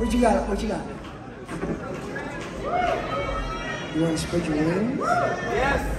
What you got? What you got? You want to spread your wings? Yes.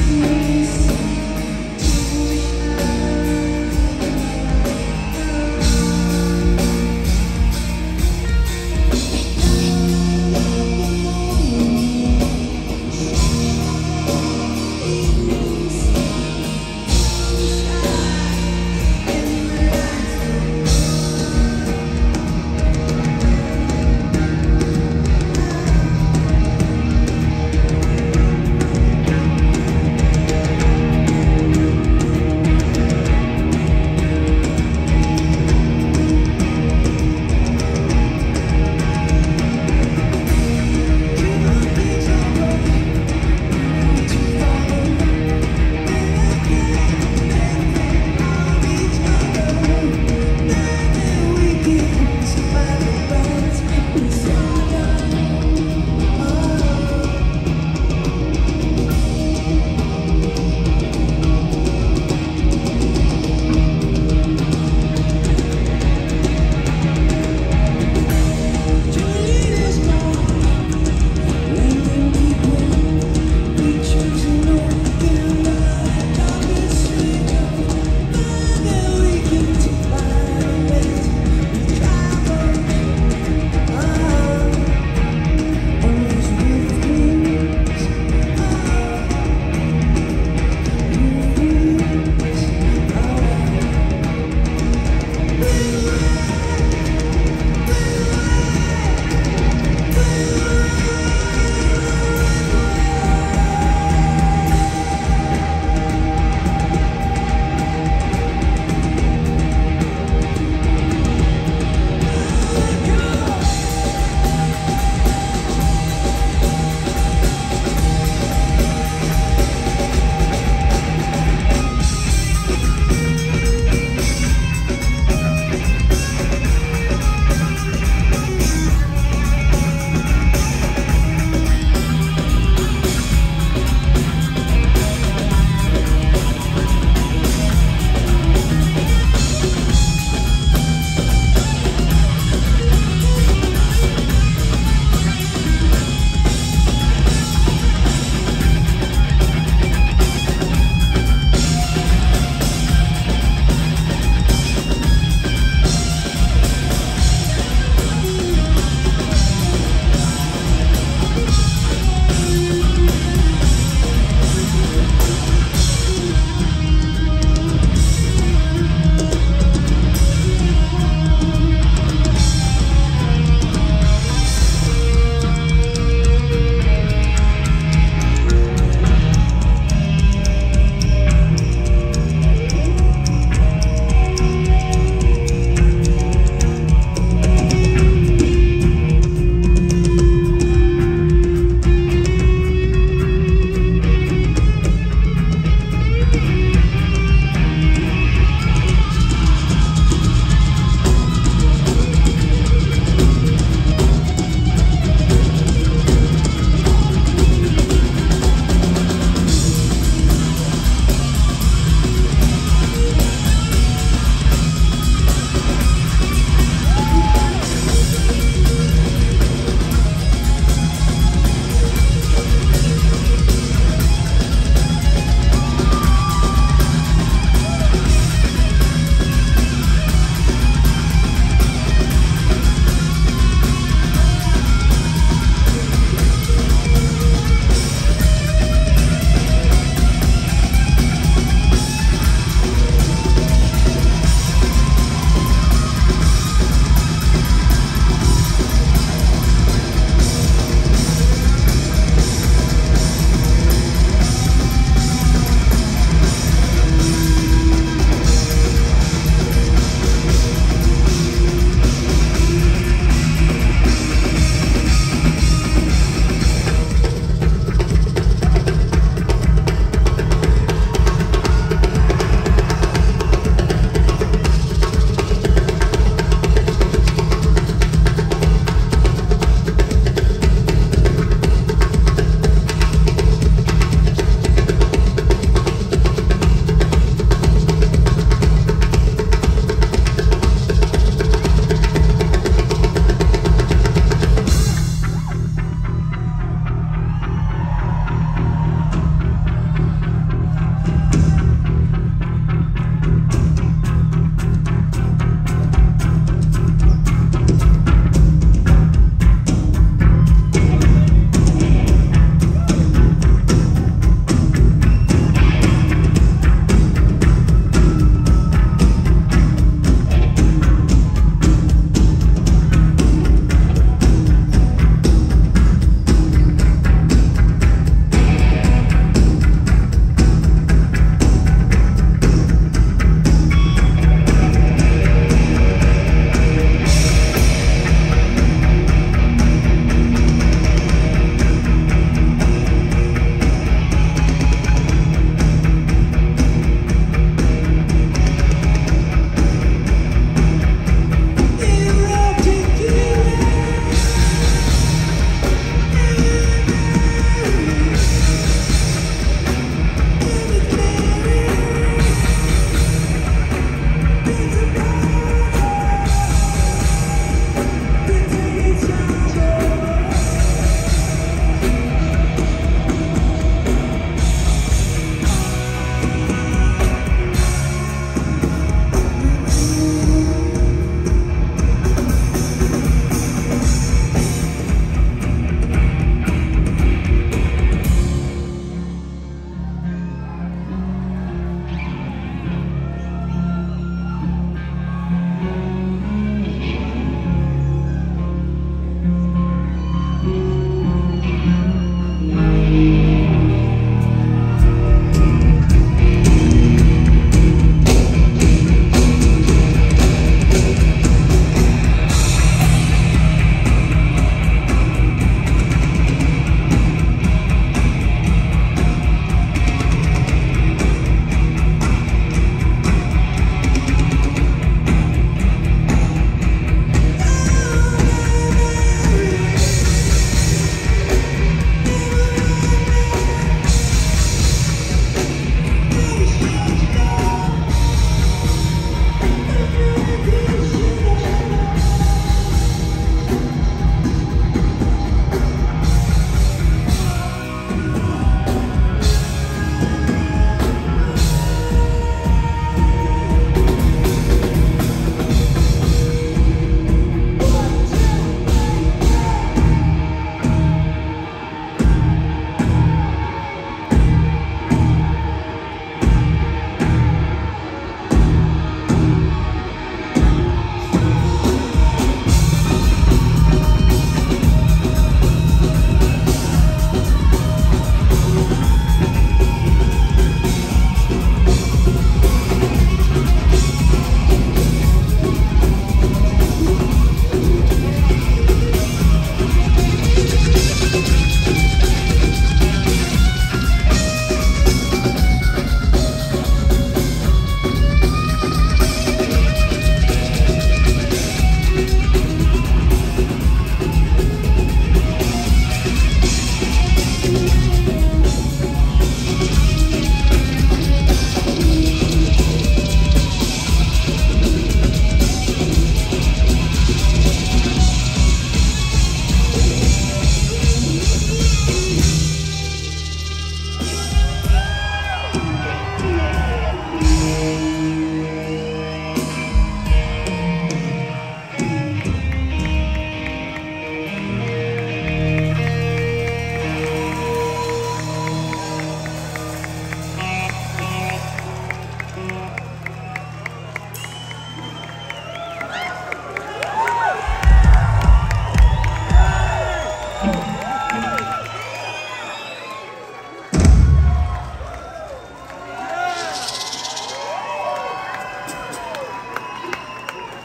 Easy.